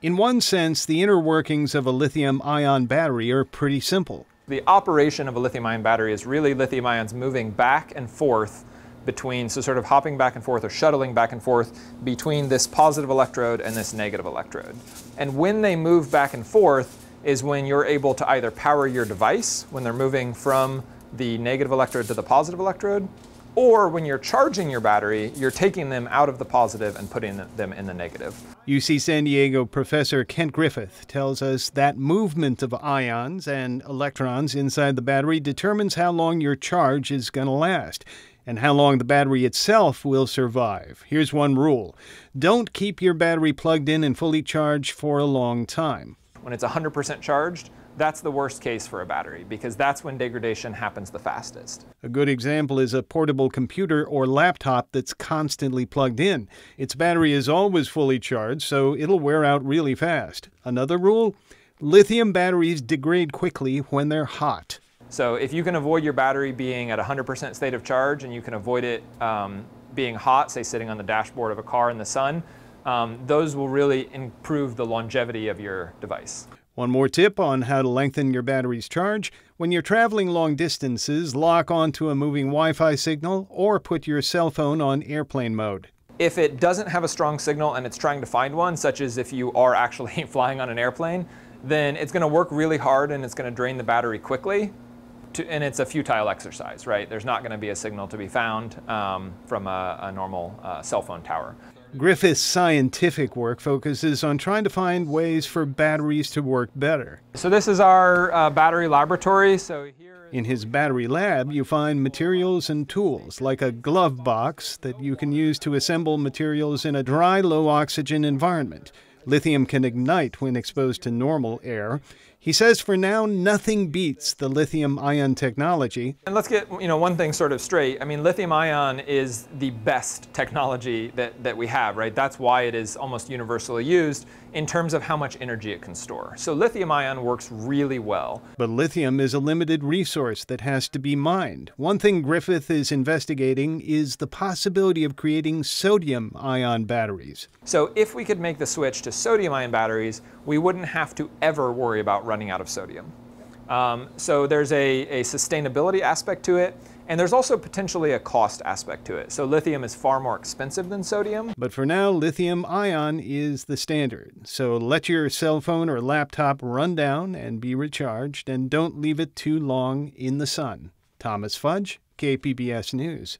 In one sense, the inner workings of a lithium-ion battery are pretty simple. The operation of a lithium-ion battery is really lithium ions moving back and forth between, so sort of hopping back and forth or shuttling back and forth between this positive electrode and this negative electrode. And when they move back and forth is when you're able to either power your device, when they're moving from the negative electrode to the positive electrode, or when you're charging your battery, you're taking them out of the positive and putting them in the negative. UC San Diego professor Kent Griffith tells us that movement of ions and electrons inside the battery determines how long your charge is going to last and how long the battery itself will survive. Here's one rule: don't keep your battery plugged in and fully charged for a long time. When it's 100% charged, that's the worst case for a battery, because that's when degradation happens the fastest. A good example is a portable computer or laptop that's constantly plugged in. Its battery is always fully charged, so it'll wear out really fast. Another rule: lithium batteries degrade quickly when they're hot. So if you can avoid your battery being at 100% state of charge, and you can avoid it being hot, say sitting on the dashboard of a car in the sun, those will really improve the longevity of your device. One more tip on how to lengthen your battery's charge: when you're traveling long distances, lock onto a moving Wi-Fi signal or put your cell phone on airplane mode. If it doesn't have a strong signal and it's trying to find one, such as if you are actually flying on an airplane, then it's going to work really hard and it's going to drain the battery quickly, and it's a futile exercise, right? There's not going to be a signal to be found from a normal cell phone tower. Griffith's scientific work focuses on trying to find ways for batteries to work better. So this is our battery laboratory. So here in his battery lab, you find materials and tools, like a glove box that you can use to assemble materials in a dry, low-oxygen environment. Lithium can ignite when exposed to normal air. He says for now, nothing beats the lithium ion technology. And let's get one thing sort of straight. I mean, lithium ion is the best technology that we have, right? That's why it is almost universally used in terms of how much energy it can store. So lithium ion works really well. But lithium is a limited resource that has to be mined. One thing Griffith is investigating is the possibility of creating sodium ion batteries. So if we could make the switch to sodium ion batteries, we wouldn't have to ever worry about running out of sodium. So there's a sustainability aspect to it, and there's also potentially a cost aspect to it. So lithium is far more expensive than sodium. But for now, lithium ion is the standard. So let your cell phone or laptop run down and be recharged, and don't leave it too long in the sun. Thomas Fudge, KPBS News.